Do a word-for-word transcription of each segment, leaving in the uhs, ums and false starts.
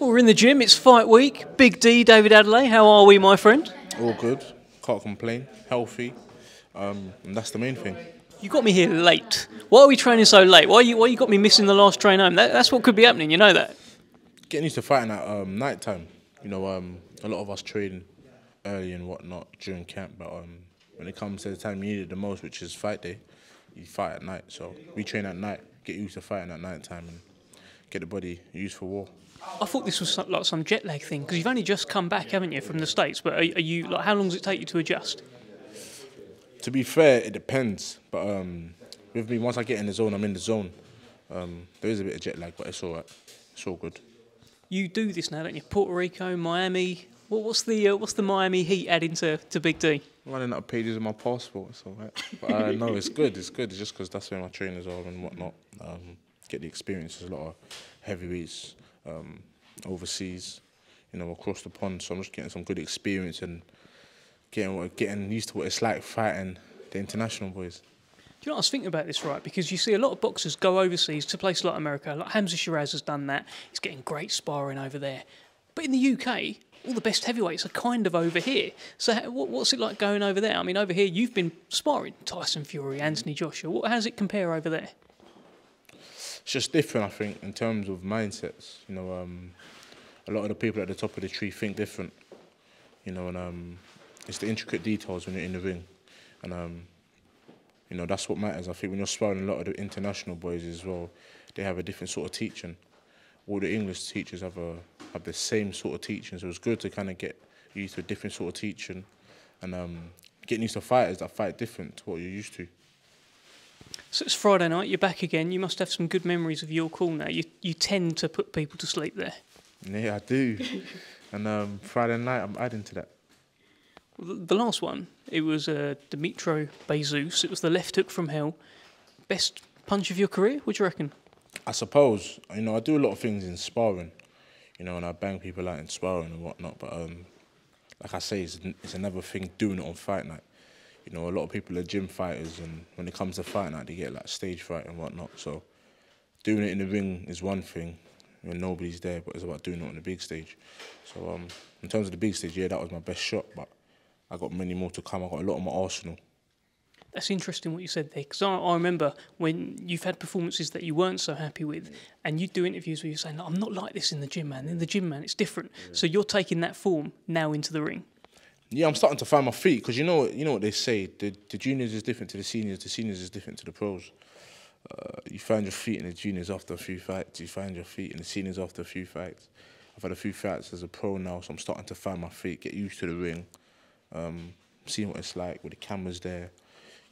Well, we're in the gym, it's fight week. Big D, David Adeleye, how are we, my friend? All good, can't complain, healthy, um, and that's the main thing. You got me here late. Why are we training so late? Why you, why you got me missing the last train home? That, that's what could be happening, you know that? Getting used to fighting at um, night time. You know, um, a lot of us train early and whatnot during camp, but um, when it comes to the time you need it the most, which is fight day, you fight at night. So we train at night, get used to fighting at night time and get the body used for war. I thought this was some, like some jet lag thing, because you've only just come back, haven't you, from the States? But are, are you like, how long does it take you to adjust? To be fair, it depends. But um, with me, once I get in the zone, I'm in the zone. Um, there is a bit of jet lag, but it's all right. It's all good. You do this now, don't you? Puerto Rico, Miami. Well, what's the uh, what's the Miami heat adding to to Big D? I'm running out of pages in my passport. It's all right. But uh, no, it's good. It's good. It's just because that's where my trainers are and whatnot. Um, get the experience. There's a lot of heavyweights. Um, overseas, you know, across the pond. So I'm just getting some good experience and getting getting used to what it's like fighting the international boys. Do you know what I was thinking about this, right? Because you see a lot of boxers go overseas to places like America. Like Hamza Shiraz has done that. He's getting great sparring over there. But in the U K, all the best heavyweights are kind of over here. So how, what, what's it like going over there? I mean, over here you've been sparring Tyson Fury, Anthony Joshua. What, how does it compare over there? It's just different, I think, in terms of mindsets. You know, um, a lot of the people at the top of the tree think different. You know, and um, it's the intricate details when you're in the ring, and um, you know that's what matters. I think when you're sparring a lot of the international boys as well, they have a different sort of teaching. All the English teachers have a have the same sort of teaching, so it's good to kind of get used to a different sort of teaching, and um, getting used to fighters that fight different to what you're used to. So it's Friday night, you're back again. You must have some good memories of your call now. You you tend to put people to sleep there. Yeah, I do. And um, Friday night, I'm adding to that. Well, the last one, it was uh, Dimitro Bezeus. It was the left hook from hell. Best punch of your career, what do you reckon? I suppose. You know, I do a lot of things in sparring. You know, and I bang people out in sparring and whatnot. But um, like I say, it's, it's another thing doing it on fight night. You know, a lot of people are gym fighters, and when it comes to fight night, they get like stage fright and whatnot. So doing it in the ring is one thing when nobody's there, but it's about doing it on the big stage. So um, in terms of the big stage, yeah, that was my best shot, but I got many more to come. I got a lot on my arsenal. That's interesting what you said there, because I, I remember when you've had performances that you weren't so happy with, and you do interviews where you're saying, "I'm not like this in the gym, man. In the gym, man, it's different." Yeah. So you're taking that form now into the ring. Yeah, I'm starting to find my feet, because you know, you know what they say, the, the juniors is different to the seniors, the seniors is different to the pros. Uh, you find your feet in the juniors after a few fights, you find your feet in the seniors after a few fights. I've had a few fights as a pro now, so I'm starting to find my feet, get used to the ring, um, seeing what it's like with the cameras there,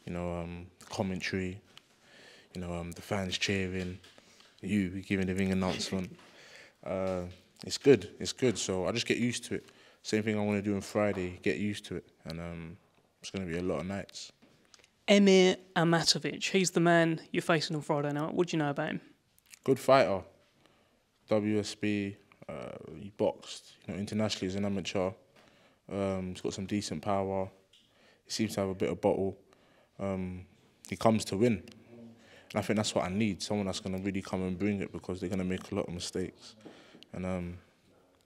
you know, um, the commentary, you know, um, the fans cheering, you giving the ring announcement. Uh, it's good, it's good, so I just get used to it. Same thing I want to do on Friday, get used to it. And um, it's going to be a lot of nights. Emir Ahmatović, he's the man you're facing on Friday night. What do you know about him? Good fighter. W S B, uh, he boxed. You know, internationally, he's an amateur. Um, he's got some decent power. He seems to have a bit of bottle. Um, he comes to win. And I think that's what I need, someone that's going to really come and bring it, because they're going to make a lot of mistakes. And... Um,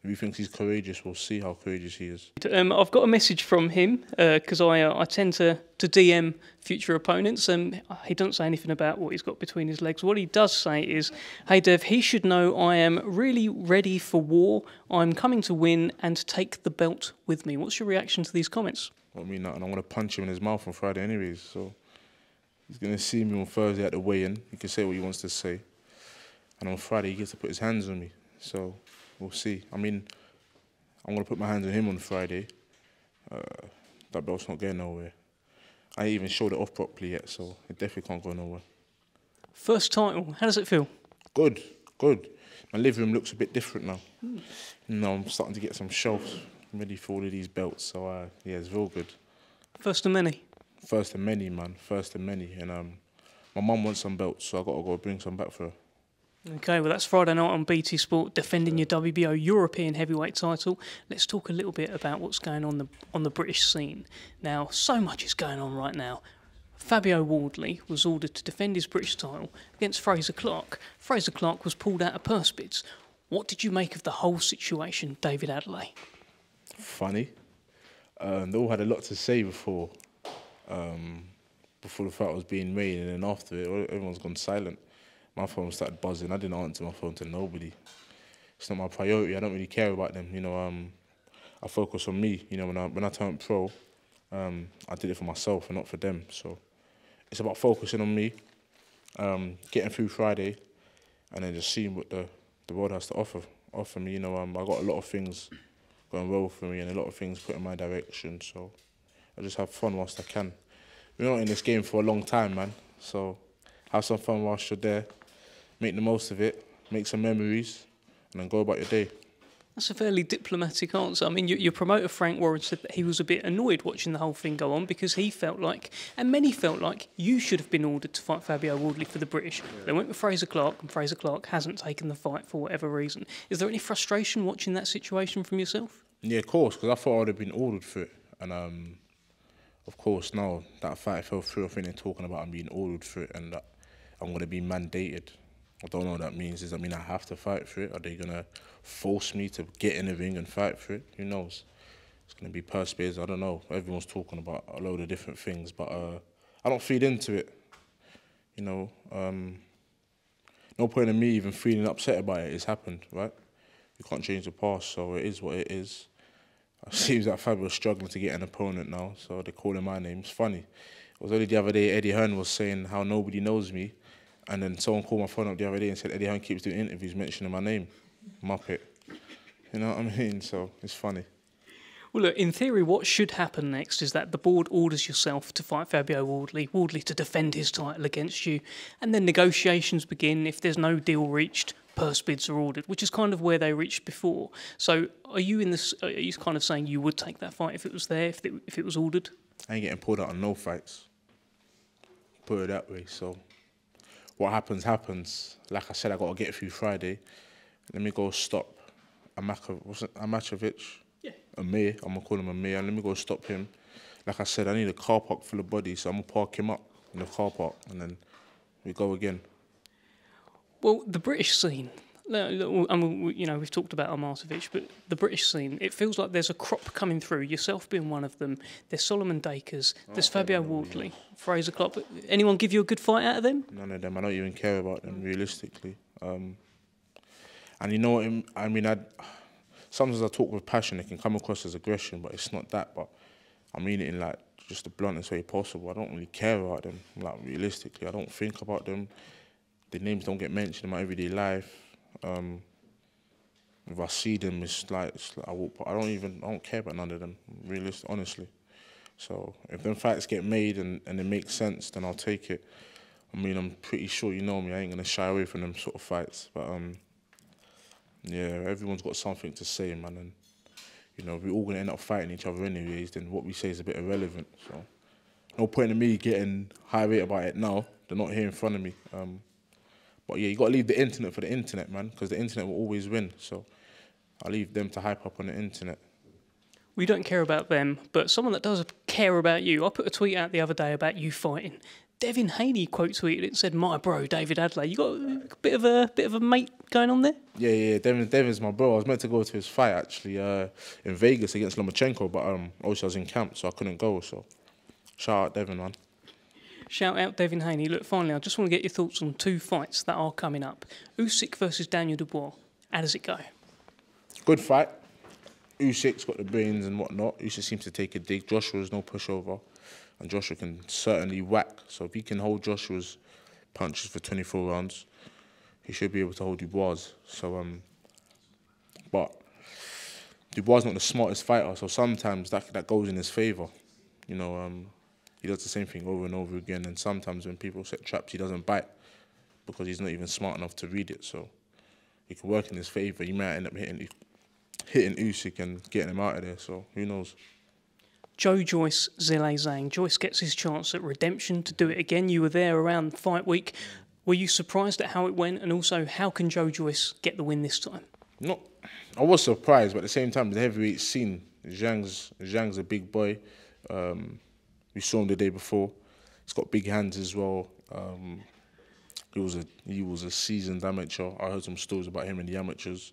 If he thinks he's courageous, we'll see how courageous he is. Um, I've got a message from him, because uh, I uh, I tend to, to D M future opponents. And he doesn't say anything about what he's got between his legs. What he does say is, "Hey Dev, he should know I am really ready for war. I'm coming to win and take the belt with me." What's your reaction to these comments? Well, I mean, and I want to punch him in his mouth on Friday anyways. So he's going to see me on Thursday at the weigh-in. He can say what he wants to say. And on Friday, he gets to put his hands on me. So... we'll see. I mean, I'm going to put my hands on him on Friday. Uh, that belt's not going nowhere. I ain't even showed it off properly yet, so it definitely can't go nowhere. First title, how does it feel? Good, good. My living room looks a bit different now. Mm. You know, I'm starting to get some shelves ready for all of these belts, so uh, yeah, it's real good. First of many? First of many, man. First of many. And um, my mum wants some belts, so I've got to go bring some back for her. Okay, well that's Friday night on B T Sport, defending your W B O European heavyweight title. Let's talk a little bit about what's going on the, on the British scene. Now, so much is going on right now. Fabio Wardley was ordered to defend his British title against Fraser Clarke. Fraser Clarke was pulled out of purse bids. What did you make of the whole situation, David Adeleye? Funny. Um, they all had a lot to say before um, before the fight was being made, and then after it, everyone's gone silent. My phone started buzzing. I didn't answer my phone to nobody. It's not my priority. I don't really care about them. You know, um, I focus on me. You know, when I when I turned pro, um, I did it for myself and not for them. So it's about focusing on me, um, getting through Friday, and then just seeing what the the world has to offer offer me. You know, um, I got a lot of things going well for me and a lot of things put in my direction. So I just have fun whilst I can. We're not in this game for a long time, man. So have some fun whilst you're there. Make the most of it. Make some memories. And then go about your day. That's a fairly diplomatic answer. I mean, your, your promoter, Frank Warren, said that he was a bit annoyed watching the whole thing go on because he felt like, and many felt like, you should have been ordered to fight Fabio Wardley for the British. Yeah. They went with Fraser Clarke, and Fraser Clarke hasn't taken the fight for whatever reason. Is there any frustration watching that situation from yourself? Yeah, of course, because I thought I would have been ordered for it. And, um, of course, now that fight fell through, I think they're talking about I'm being ordered for it and that I'm going to be mandated. I don't know what that means. Does that mean I have to fight for it? Are they going to force me to get in the ring and fight for it? Who knows? It's going to be perspiration. I don't know. Everyone's talking about a load of different things, but uh, I don't feed into it. You know, um, no point in me even feeling upset about it. It's happened, right? You can't change the past, so it is what it is. It seems that Fabio's struggling to get an opponent now, so they're calling my name. It's funny. It was only the other day Eddie Hearn was saying how nobody knows me. And then someone called my phone up the other day and said, Eddie Hearn keeps doing interviews mentioning my name. Muppet. You know what I mean? So it's funny. Well, look, in theory, what should happen next is that the board orders yourself to fight Fabio Wardley, Wardley to defend his title against you, and then negotiations begin. If there's no deal reached, purse bids are ordered, which is kind of where they reached before. So are you in this, are you kind of saying you would take that fight if it was there, if it, if it was ordered? I ain't getting pulled out on no fights. Put it that way, so... What happens, happens. Like I said, I got to get through Friday. Let me go stop Ahmatović. Yeah. Emir, I'm going to call him Emir. Let me go stop him. Like I said, I need a car park full of bodies, so I'm going to park him up in the car park and then we go again. Well, the British scene, I mean, you know, we've talked about Ahmatović, but the British scene, it feels like there's a crop coming through, yourself being one of them. There's Solomon Dakers, there's oh, Fabio Wardley, Fraser Clarke. Anyone give you a good fight out of them? None of them. I don't even care about them, realistically. Um, and you know what, I mean, I'd, sometimes I talk with passion, it can come across as aggression, but it's not that. But I mean it in, like, just the bluntest way possible. I don't really care about them, like, realistically. I don't think about them. Their names don't get mentioned in my everyday life. Um, if I see them, it's like, it's like I walk. I don't even, I don't care about none of them, realistically, honestly. So if them fights get made and, and it makes sense, then I'll take it. I mean, I'm pretty sure you know me. I ain't gonna shy away from them sort of fights. But um, yeah, everyone's got something to say, man. And you know, we're all gonna end up fighting each other anyways. Then what we say is a bit irrelevant. So no point in me getting high rate about it now. They're not here in front of me. Um, But yeah, you got to leave the internet for the internet, man, because the internet will always win. So I leave them to hype up on the internet. We don't care about them, but someone that does care about you, I put a tweet out the other day about you fighting. Devin Haney quote tweeted it and said, "My bro, David Adeleye." You got a bit of a bit of a mate going on there? Yeah, yeah, Devin, Devin's my bro. I was meant to go to his fight actually uh, in Vegas against Lomachenko, but um, obviously I was in camp, so I couldn't go. So shout out Devin, man. Shout out Devin Haney. Look, finally, I just want to get your thoughts on two fights that are coming up. Usyk versus Daniel Dubois. How does it go? Good fight. Usyk's got the brains and whatnot. Usyk seems to take a dig. Joshua's no pushover. And Joshua can certainly whack. So if he can hold Joshua's punches for twenty-four rounds, he should be able to hold Dubois. So, um, but Dubois is not the smartest fighter, so sometimes that, that goes in his favour. You know, um... he does the same thing over and over again, and sometimes when people set traps, he doesn't bite because he's not even smart enough to read it. So it can work in his favour. He might end up hitting hitting Usyk and getting him out of there. So who knows? Joe Joyce, Zhilei Zhang. Joyce gets his chance at redemption to do it again. You were there around fight week. Were you surprised at how it went, and also how can Joe Joyce get the win this time? No, I was surprised, but at the same time, the heavyweight scene. Zhang's Zhang's a big boy. Um, We saw him the day before. He's got big hands as well. Um, He was a he was a seasoned amateur. I heard some stories about him in the amateurs,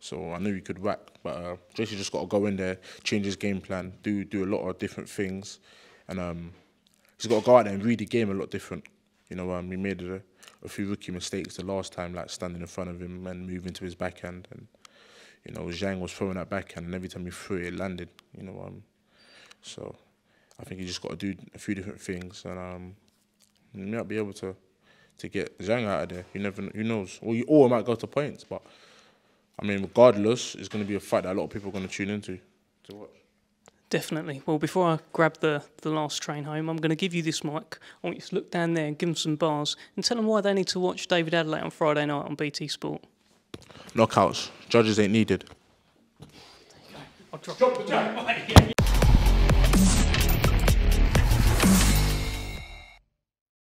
so I knew he could whack. But uh, Joyce just got to go in there, change his game plan, do do a lot of different things, and um, he's got to go out there and read the game a lot different. You know, um, he made a, a few rookie mistakes the last time, like standing in front of him and moving to his backhand, and you know Zhang was throwing that backhand, and every time he threw it, it landed. You know, um, so I think he just got to do a few different things, and um, he might be able to. To get Zhang out of there, you never, who knows? Or, you, or it might go to points, but I mean, regardless, it's going to be a fight that a lot of people are going to tune into to watch. Definitely. Well, before I grab the the last train home, I'm going to give you this mic. I want you to look down there and give them some bars and tell them why they need to watch David Adeleye on Friday night on B T Sport. Knockouts. Judges ain't needed. There you go. I'll drop, drop the judge.